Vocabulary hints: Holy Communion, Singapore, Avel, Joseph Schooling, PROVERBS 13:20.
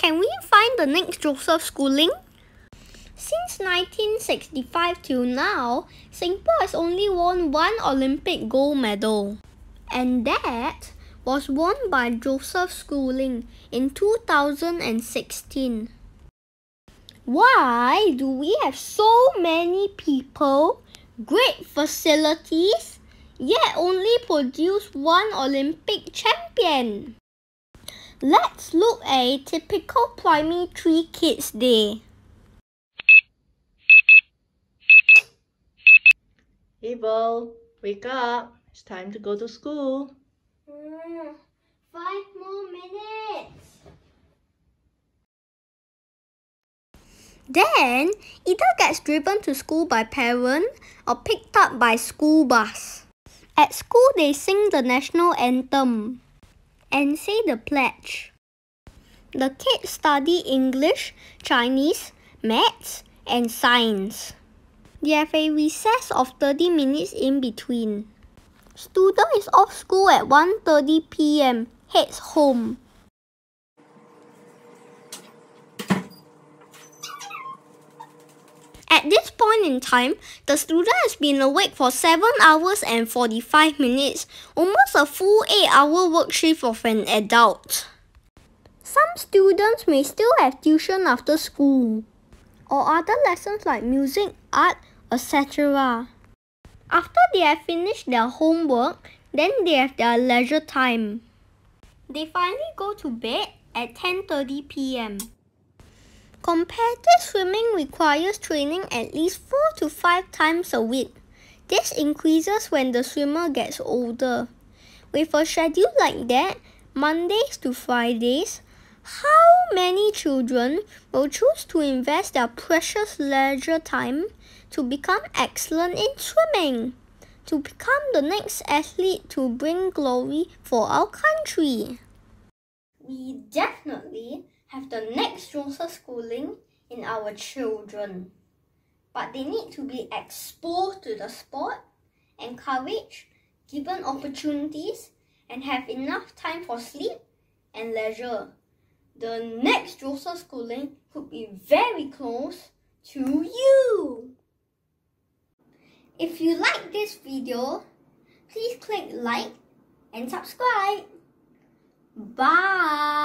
Can we find the next Joseph Schooling? Since 1965 till now, Singapore has only won one Olympic gold medal. And that was won by Joseph Schooling in 2016. Why do we have so many people, great facilities, yet only produce one Olympic champion? Let's look at a typical primary 3 kids' day. Avel, wake up. It's time to go to school. 5 more minutes. Then, either gets driven to school by parent or picked up by school bus. At school, they sing the national anthem and say the pledge. The kids study English, Chinese, Maths, and Science. They have a recess of 30 minutes in between. Student is off school at 1:30 p.m., heads home. At this point in time, the student has been awake for 7 hours and 45 minutes, almost a full 8-hour work shift of an adult. Some students may still have tuition after school, or other lessons like music, art, etc. After they have finished their homework, then they have their leisure time. They finally go to bed at 10:30 p.m. Competitive swimming requires training at least 4 to 5 times a week. This increases when the swimmer gets older. With a schedule like that, Mondays to Fridays, how many children will choose to invest their precious leisure time to become excellent in swimming, to become the next athlete to bring glory for our country? We definitely have the next Joseph Schooling in our children. But they need to be exposed to the sport, encouraged, given opportunities, and have enough time for sleep and leisure. The next Joseph Schooling could be very close to you. If you like this video, please click like and subscribe. Bye!